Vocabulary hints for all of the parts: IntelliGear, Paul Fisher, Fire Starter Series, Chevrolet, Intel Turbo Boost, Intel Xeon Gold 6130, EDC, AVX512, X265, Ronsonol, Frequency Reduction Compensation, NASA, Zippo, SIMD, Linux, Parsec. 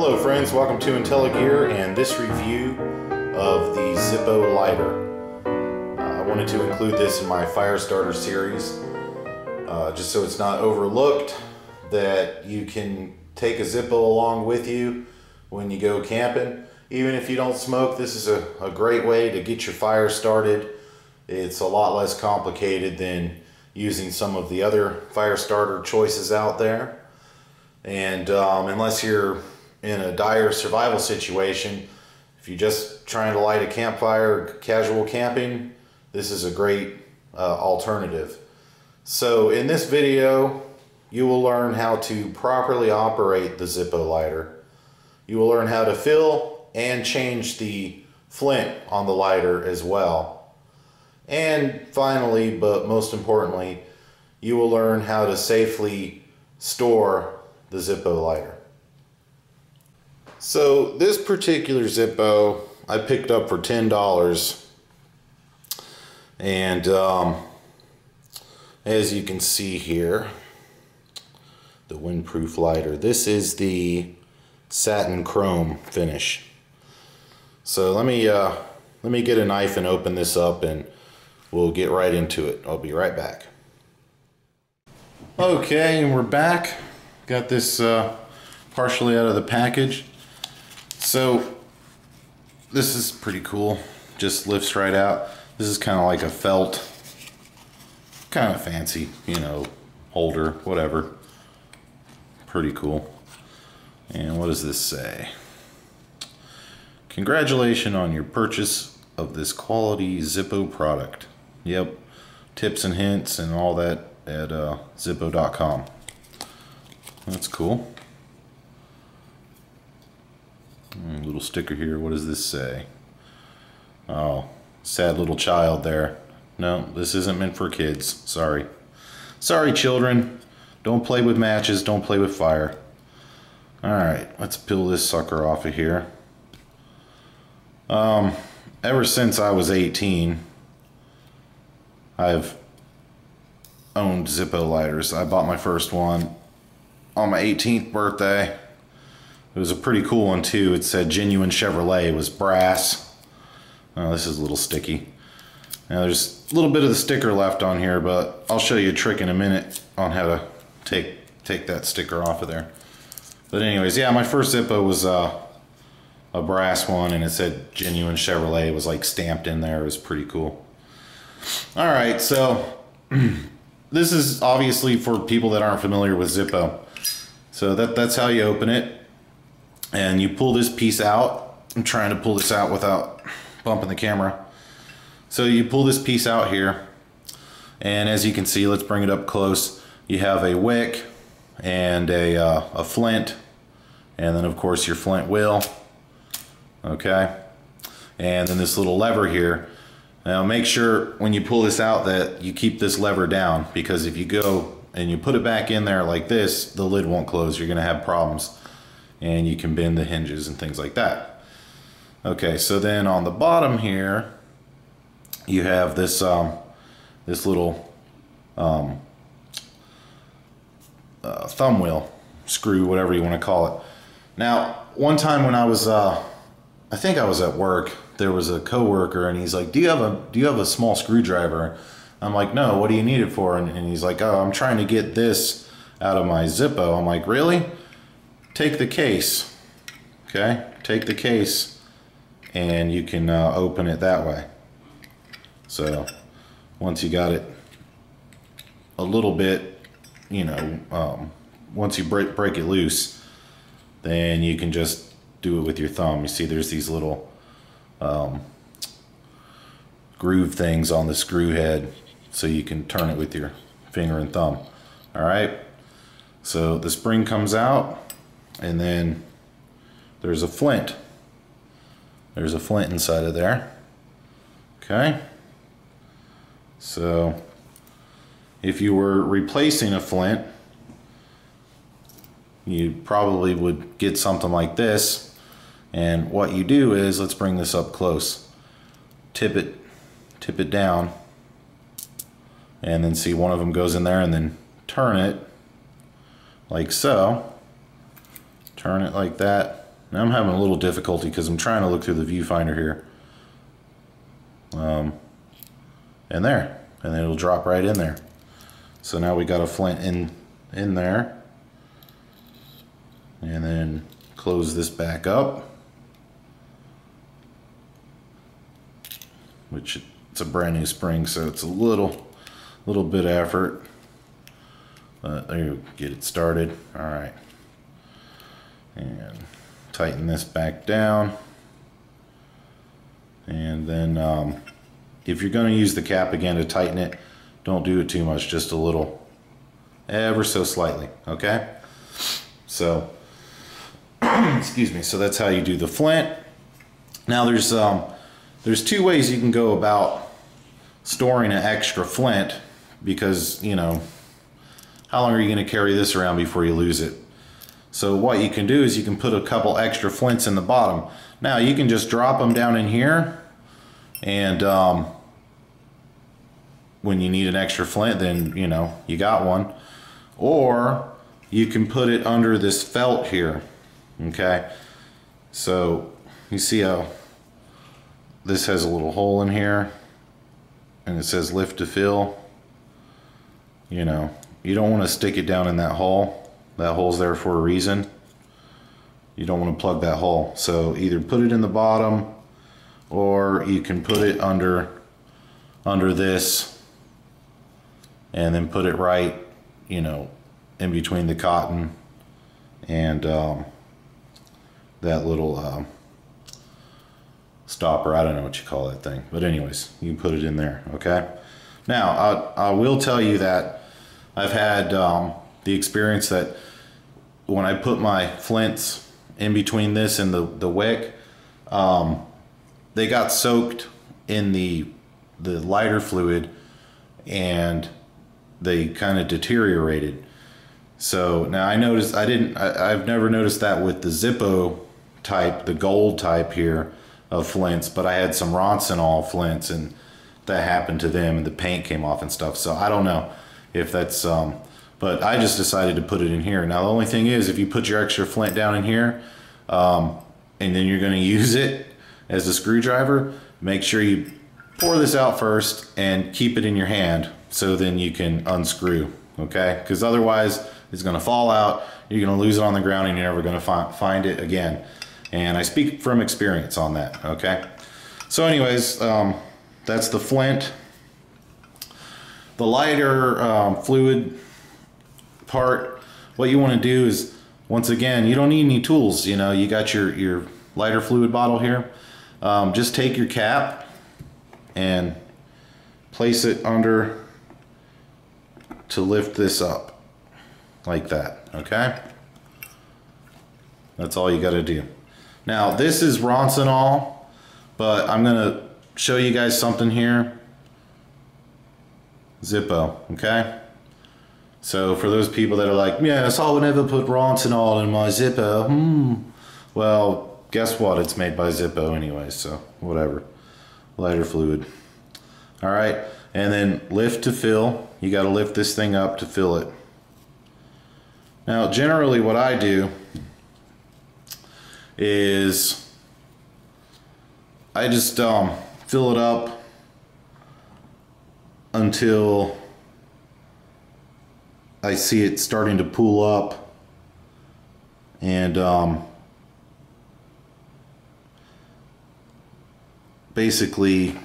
Hello friends, welcome to IntelliGear and this review of the Zippo lighter. I wanted to include this in my fire starter series just so it's not overlooked that you can take a Zippo along with you when you go camping. Even if you don't smoke, this is a great way to get your fire started. It's a lot less complicated than using some of the other fire starter choices out there. And unless you're in a dire survival situation, if you're just trying to light a campfire, casual camping, this is a great alternative. So in this video, you will learn how to properly operate the Zippo lighter. You will learn how to fill and change the flint on the lighter as well. And finally, but most importantly, you will learn how to safely store the Zippo lighter. So this particular Zippo I picked up for $10, and as you can see here, the windproof lighter. This is the satin chrome finish. So let me get a knife and open this up, and we'll get right into it. I'll be right back. Okay, and we're back. Got this partially out of the package. So this is pretty cool, just lifts right out. This is kind of like a felt, kind of fancy, you know, holder, whatever. Pretty cool. And what does this say? Congratulations on your purchase of this quality Zippo product. Yep, tips and hints and all that at Zippo.com. That's cool. Little sticker here. What does this say? Oh, sad little child there. No, this isn't meant for kids. Sorry. Sorry, children. Don't play with matches. Don't play with fire. Alright, let's peel this sucker off of here. Ever since I was 18, I've owned Zippo lighters. I bought my first one on my 18th birthday. It was a pretty cool one too. It said genuine Chevrolet. It was brass. Oh, this is a little sticky. Now there's a little bit of the sticker left on here, but I'll show you a trick in a minute on how to take that sticker off of there. But anyways, yeah, my first Zippo was a brass one, and it said genuine Chevrolet. It was like stamped in there. It was pretty cool. All right, so this is obviously for people that aren't familiar with Zippo. So that's how you open it. And you pull this piece out. I'm trying to pull this out without bumping the camera. So you pull this piece out here, and as you can see, let's bring it up close. You have a wick and a flint, and then of course your flint wheel. Okay, and then this little lever here. Now make sure when you pull this out that you keep this lever down, because if you go and you put it back in there like this, the lid won't close. You're gonna have problems. And you can bend the hinges and things like that. Okay, so then on the bottom here, you have this this little thumb wheel, screw, whatever you want to call it. Now, one time when I was, I think I was at work, there was a coworker, and he's like, "Do you have a small screwdriver?" I'm like, "No. What do you need it for?" And he's like, "Oh, I'm trying to get this out of my Zippo." I'm like, "Really?" Take the case, okay? Take the case, and you can open it that way. So once you got it a little bit, you know, once you break it loose, then you can just do it with your thumb. You see there's these little groove things on the screw head, so you can turn it with your finger and thumb. All right, so the spring comes out. And then there's a flint. There's a flint inside of there. Okay. So if you were replacing a flint, you probably would get something like this. And what you do is, let's bring this up close. Tip it down. And then see, one of them goes in there, and then turn it like so. Turn it like that, Now I'm having a little difficulty because I'm trying to look through the viewfinder here. And there, and it'll drop right in there. So now we got a flint in there, and then close this back up, which it's a brand new spring, so it's a little bit of effort. Get it started. All right, and tighten this back down, and then if you're going to use the cap again to tighten it, don't do it too much, just a little, ever so slightly, okay? So, excuse me, so that's how you do the flint. Now there's two ways you can go about storing an extra flint, because, you know, how long are you going to carry this around before you lose it? So what you can do is you can put a couple extra flints in the bottom. Now you can just drop them down in here, and when you need an extra flint, then you know you got one. Or you can put it under this felt here, okay? So you see how this has a little hole in here and it says lift to fill. You know, you don't want to stick it down in that hole. That hole's there for a reason. You don't want to plug that hole. So either put it in the bottom, or you can put it under this and then put it right, you know, in between the cotton and that little stopper. I don't know what you call that thing, but anyways, you can put it in there, okay? Now I will tell you that I've had the experience that when I put my flints in between this and the wick, they got soaked in the lighter fluid and they kind of deteriorated. So now I noticed, I've never noticed that with the Zippo type, the gold type here of flints, but I had some Ronsonol flints and that happened to them and the paint came off and stuff. So I don't know if that's, but I just decided to put it in here. Now the only thing is, if you put your extra flint down in here and then you're gonna use it as a screwdriver, make sure you pour this out first and keep it in your hand so then you can unscrew, okay? Because otherwise it's gonna fall out, you're gonna lose it on the ground, and you're never gonna find it again. And I speak from experience on that, okay? So anyways, that's the flint. The lighter fluid part, what you wanna do is, once again, you don't need any tools, you know, you got your lighter fluid bottle here. Just take your cap and place it under to lift this up like that, okay? That's all you got to do. Now this is Ronsonol, but I'm gonna show you guys something here, Zippo, okay? So for those people that are like, yes, I would never put Ronsonol in my Zippo, well, guess what, it's made by Zippo anyway, so whatever. Lighter fluid. All right, and then lift to fill. You got to lift this thing up to fill it. Now generally what I do is I just fill it up until I see it starting to pool up, and basically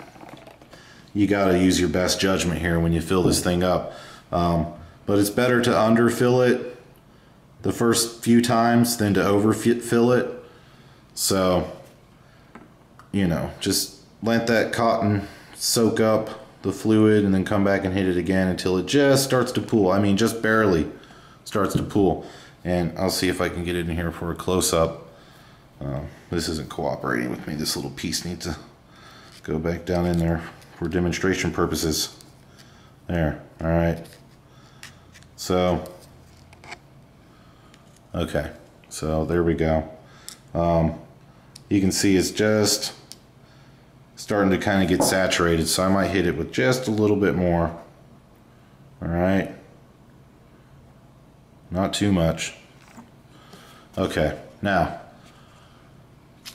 you got to use your best judgment here when you fill this thing up, but it's better to underfill it the first few times than to overfill it. So you know, just let that cotton soak up the fluid and then come back and hit it again until it just starts to pool. I mean, just barely starts to pool. And I'll see if I can get it in here for a close-up. This isn't cooperating with me. This little piece needs to go back down in there for demonstration purposes. There, all right. So, okay, so there we go. You can see it's just starting to kind of get saturated, so I might hit it with just a little bit more. All right, not too much. Okay, now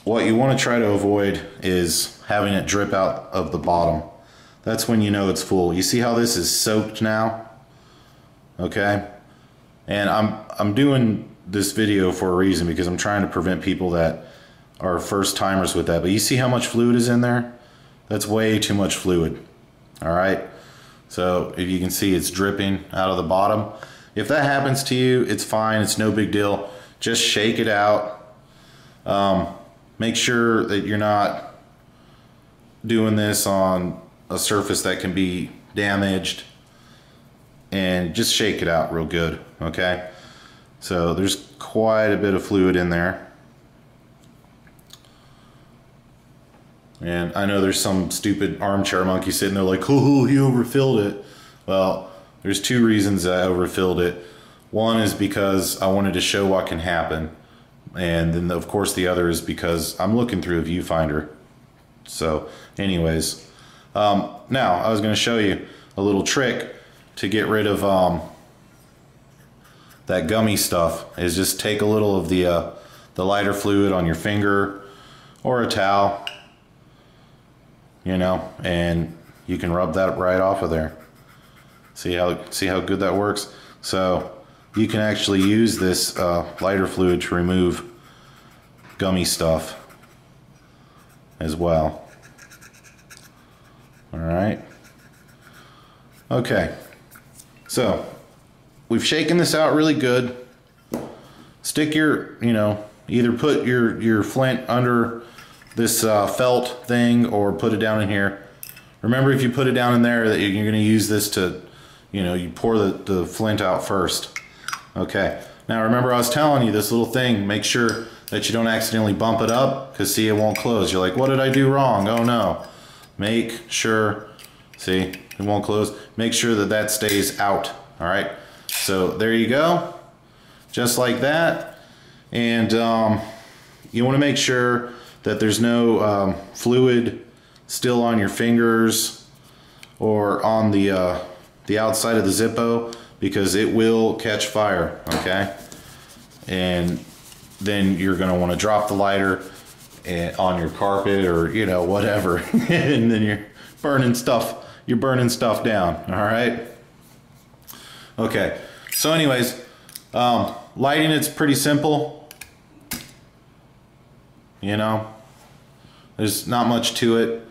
What you want to try to avoid is having it drip out of the bottom. That's when you know it's full. You see how this is soaked now? Okay? And I'm doing this video for a reason, because I'm trying to prevent people that are first timers with that. But you see how much fluid is in there? That's way too much fluid. All right? So if you can see, it's dripping out of the bottom. If that happens to you, it's fine. It's no big deal. Just shake it out. Make sure that you're not doing this on a surface that can be damaged, and just shake it out real good. Okay, so there's quite a bit of fluid in there, and I know there's some stupid armchair monkey sitting there like, oh, you overfilled it. Well, there's two reasons I overfilled it. One is because I wanted to show what can happen, and then of course the other is because I'm looking through a viewfinder. So anyways, now I was going to show you a little trick to get rid of that gummy stuff. Is just take a little of the lighter fluid on your finger or a towel, you know, and you can rub that right off of there. See how good that works. So you can actually use this lighter fluid to remove gummy stuff as well. All right. Okay. So we've shaken this out really good. Stick your, you know, either put your flint under this felt thing or put it down in here. Remember, if you put it down in there, that you're going to use this to, you know, you pour the flint out first. Okay. Now remember, I was telling you this little thing, make sure that you don't accidentally bump it up, because see, it won't close. You're like, what did I do wrong? Oh no. Make sure, see, it won't close. Make sure that that stays out. All right, so there you go, just like that. And you want to make sure that there's no fluid still on your fingers or on the outside of the Zippo, because it will catch fire. Okay, and then you're going to want to drop the lighter on your carpet or, you know, whatever. And then you're burning stuff down. All right. Okay, so anyways, lighting, it's pretty simple, you know, there's not much to it,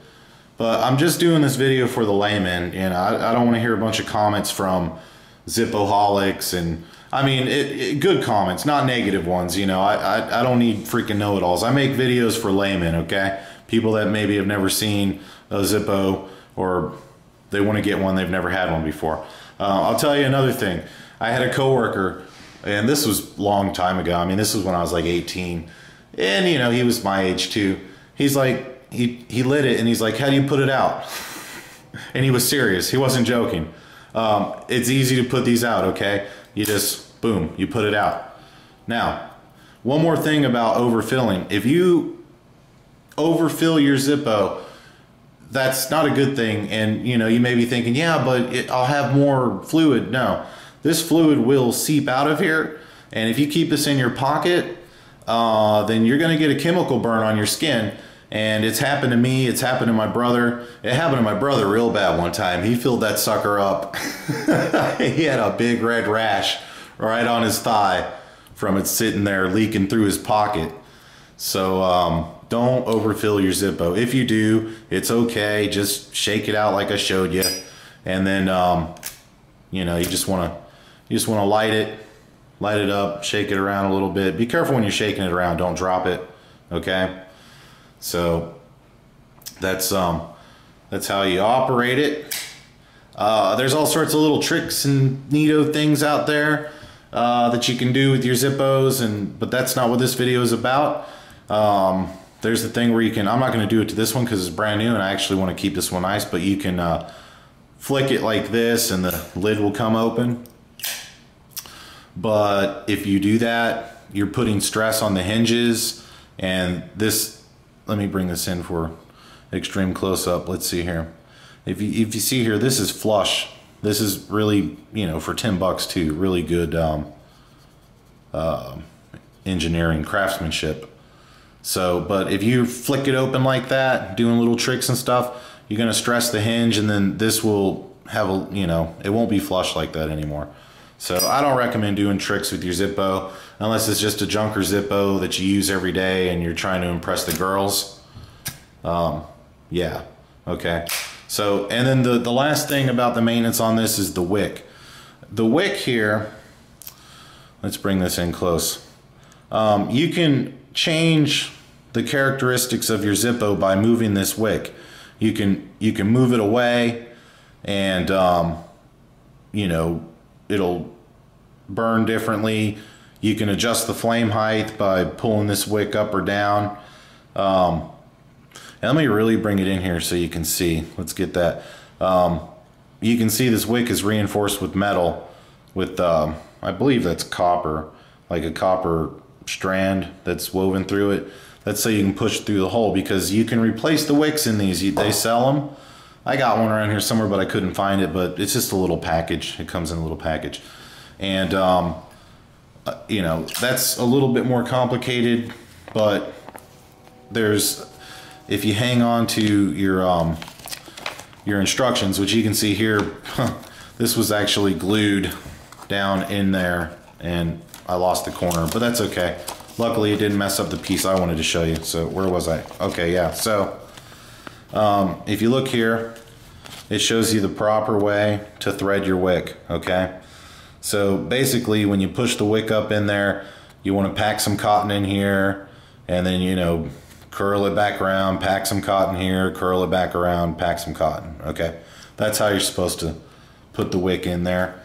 but I'm just doing this video for the layman. You know, I don't want to hear a bunch of comments from Zippoholics, and I mean, good comments, not negative ones. You know, I don't need freaking know-it-alls. I make videos for laymen, okay? People that maybe have never seen a Zippo, or they want to get one, they've never had one before. I'll tell you another thing. I had a coworker, and this was a long time ago. I mean, this was when I was like 18, and you know, he was my age too. He's like, he lit it, and he's like, how do you put it out? And he was serious. He wasn't joking. It's easy to put these out, okay? You just, boom, you put it out. Now, one more thing about overfilling. If you overfill your Zippo, that's not a good thing. And you know, you may be thinking, yeah, but I'll have more fluid. No, this fluid will seep out of here. And if you keep this in your pocket, then you're gonna get a chemical burn on your skin. And it's happened to me, it's happened to my brother. It happened to my brother real bad one time. He filled that sucker up. He had a big red rash right on his thigh from it sitting there leaking through his pocket. So don't overfill your Zippo. If you do, it's okay. Just shake it out like I showed you. And then, you know, you just wanna light it up, shake it around a little bit. Be careful when you're shaking it around, don't drop it, okay? So that's how you operate it. There's all sorts of little tricks and neato things out there that you can do with your Zippos, but that's not what this video is about. There's the thing where you can, I'm not going to do it to this one because it's brand new and I actually want to keep this one nice, but you can flick it like this and the lid will come open. But if you do that, you're putting stress on the hinges, and this, let me bring this in for extreme close-up. Let's see here. If you see here, this is flush. This is really, you know, for $10 too, really good engineering craftsmanship. So, but if you flick it open like that, doing little tricks and stuff, you're gonna stress the hinge, and then this will have a, you know, it won't be flush like that anymore. So I don't recommend doing tricks with your Zippo unless it's just a junker Zippo that you use every day and you're trying to impress the girls. Yeah, okay. So, and then the last thing about the maintenance on this is the wick. The wick here, let's bring this in close. You can change the characteristics of your Zippo by moving this wick. You can move it away, and you know, it'll burn differently. You can adjust the flame height by pulling this wick up or down. And let me really bring it in here so you can see. Let's get that. You can see this wick is reinforced with metal, with I believe that's copper, like a copper strand that's woven through it. That's so you can push through the hole, because you can replace the wicks in these. They sell them. I got one around here somewhere, but I couldn't find it. But it's just a little package. It comes in a little package, and you know, that's a little bit more complicated. But there's, if you hang on to your instructions, which you can see here, this was actually glued down in there, and I lost the corner, but that's okay. Luckily, it didn't mess up the piece I wanted to show you. So where was I? Okay, yeah. So if you look here, it shows you the proper way to thread your wick, okay? So basically, when you push the wick up in there, you want to pack some cotton in here, and then, you know, curl it back around, pack some cotton here, curl it back around, pack some cotton, okay? That's how you're supposed to put the wick in there.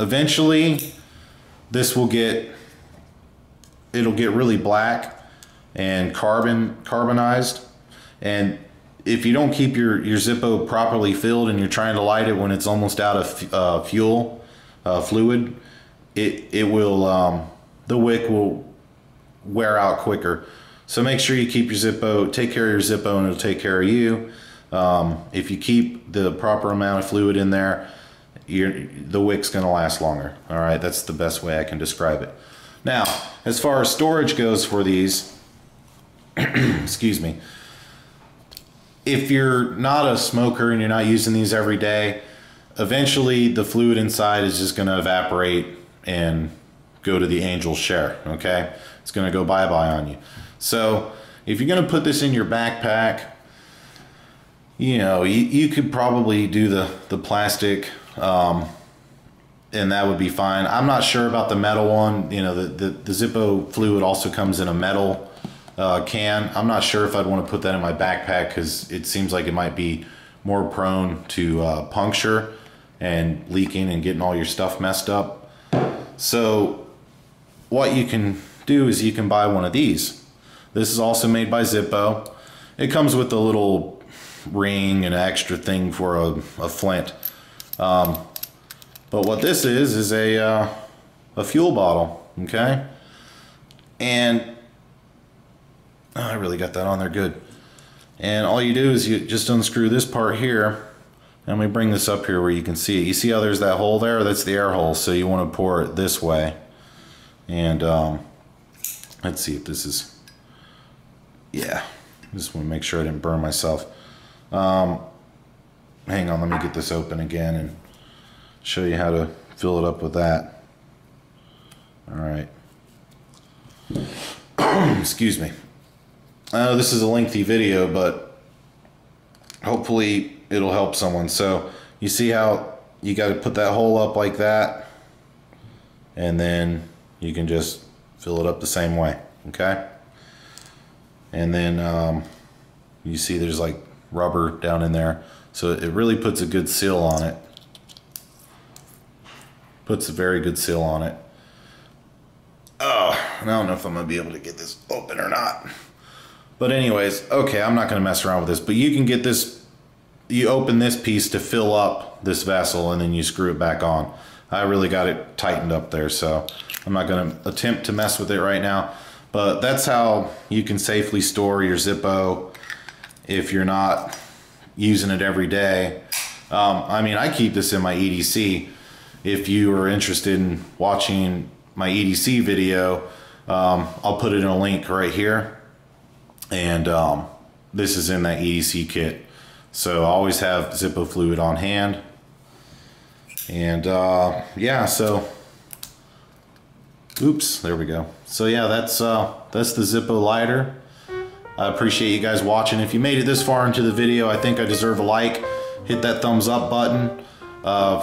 Eventually, this will get, it'll get really black and carbonized. And if you don't keep your Zippo properly filled and you're trying to light it when it's almost out of fluid, it will, the wick will wear out quicker. So make sure you keep your Zippo, take care of your Zippo, and it'll take care of you. If you keep the proper amount of fluid in there, the wick's gonna last longer. All right, that's the best way I can describe it. Now, as far as storage goes for these, excuse me, if you're not a smoker and you're not using these every day, eventually the fluid inside is just gonna evaporate and go to the angel's share, okay? It's gonna go bye-bye on you. So if you're gonna put this in your backpack, you know, you could probably do the plastic, and that would be fine. I'm not sure about the metal one. You know, the Zippo fluid also comes in a metal can. I'm not sure if I'd want to put that in my backpack, because it seems like it might be more prone to puncture and leaking and getting all your stuff messed up. So what you can do is you can buy one of these. This is also made by Zippo. It comes with a little ring and an extra thing for a flint. But what this is a fuel bottle, okay? And oh, I really got that on there good. And all you do is you just unscrew this part here. And let me bring this up here where you can see it. You see how there's that hole there? That's the air hole, so you want to pour it this way. And let's see if this is, yeah. I just want to make sure I didn't burn myself. Hang on, let me get this open again and show you how to fill it up with that. All right. Excuse me. I know this is a lengthy video, but hopefully it'll help someone. So you see how you got to put that hole up like that, and then you can just fill it up the same way, okay? And then you see there's like rubber down in there, so it really puts a good seal on it. Puts a very good seal on it. Oh, I don't know if I'm gonna be able to get this open or not. But anyways, okay, I'm not gonna mess around with this, but you can get this, you open this piece to fill up this vessel, and then you screw it back on. I really got it tightened up there, so I'm not gonna attempt to mess with it right now. But that's how you can safely store your Zippo if you're not using it every day. I mean, I keep this in my EDC. If you are interested in watching my EDC video, I'll put it in a link right here. and this is in that EDC kit. So I always have Zippo fluid on hand. And yeah, so oops, there we go. So yeah, that's the Zippo lighter. I appreciate you guys watching. If you made it this far into the video, I think I deserve a like. Hit that thumbs up button.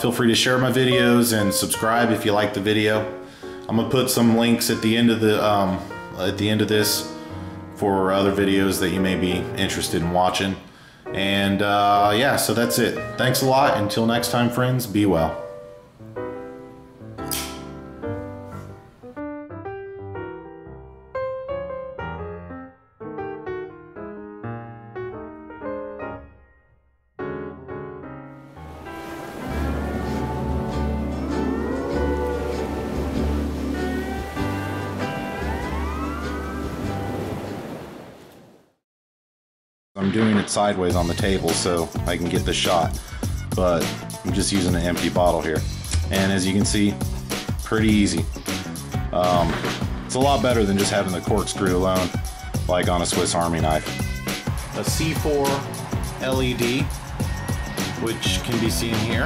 Feel free to share my videos and subscribe if you like the video. I'm gonna put some links at the end of the this for other videos that you may be interested in watching. And yeah, so that's it. Thanks a lot. Until next time, friends, be well. I'm doing it sideways on the table so I can get the shot, but I'm just using an empty bottle here, and as you can see, pretty easy. It's a lot better than just having the corkscrew alone, like on a Swiss Army knife. A C4 LED, which can be seen here,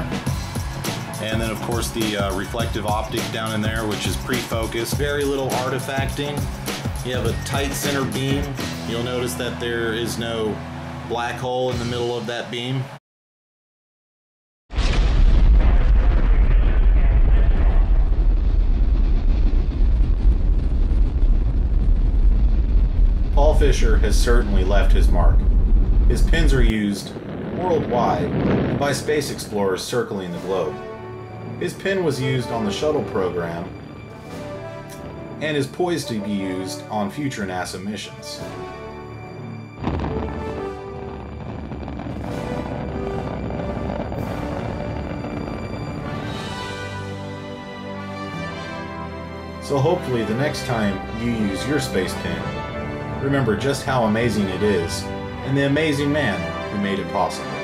and then of course the reflective optic down in there, which is pre-focused. Very little artifacting. You have a tight center beam. You'll notice that there is no black hole in the middle of that beam. Paul Fisher has certainly left his mark. His pins are used worldwide by space explorers circling the globe. His pin was used on the shuttle program and is poised to be used on future NASA missions. So hopefully the next time you use your space pin, remember just how amazing it is and the amazing man who made it possible.